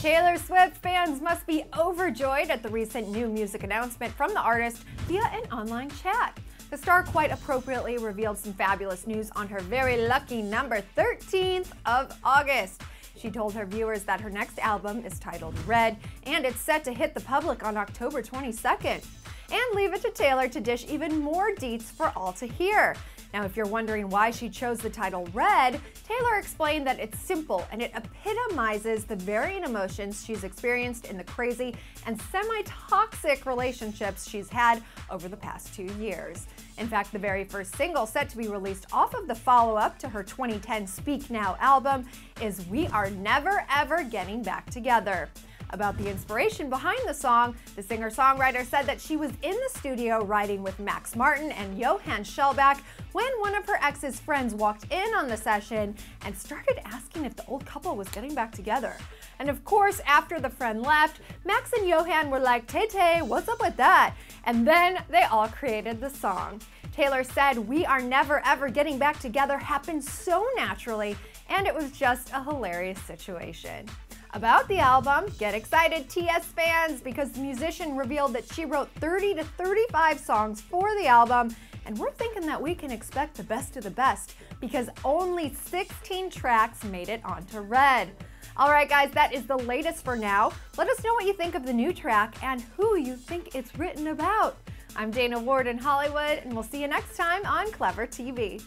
Taylor Swift fans must be overjoyed at the recent new music announcement from the artist via an online chat. The star quite appropriately revealed some fabulous news on her very lucky number 13th of August. She told her viewers that her next album is titled Red, and it's set to hit the public on October 22nd. And leave it to Taylor to dish even more deets for all to hear. Now, if you're wondering why she chose the title Red, Taylor explained that it's simple and it epitomizes the varying emotions she's experienced in the crazy and semi-toxic relationships she's had over the past 2 years. In fact, the very first single set to be released off of the follow-up to her 2010 Speak Now album is We Are Never Ever Getting Back Together. About the inspiration behind the song, the singer-songwriter said that she was in the studio writing with Max Martin and Johan Shellback when one of her ex's friends walked in on the session and started asking if the old couple was getting back together. And of course, after the friend left, Max and Johan were like, "Tay-Tay, what's up with that?" And then they all created the song. Taylor said We Are Never Ever Getting Back Together happened so naturally, and it was just a hilarious situation. About the album, get excited TS fans, because the musician revealed that she wrote 30 to 35 songs for the album, and we're thinking that we can expect the best of the best because only 16 tracks made it onto Red. Alright guys, that is the latest for now. Let us know what you think of the new track and who you think it's written about. I'm Dana Ward in Hollywood, and we'll see you next time on ClevverTV.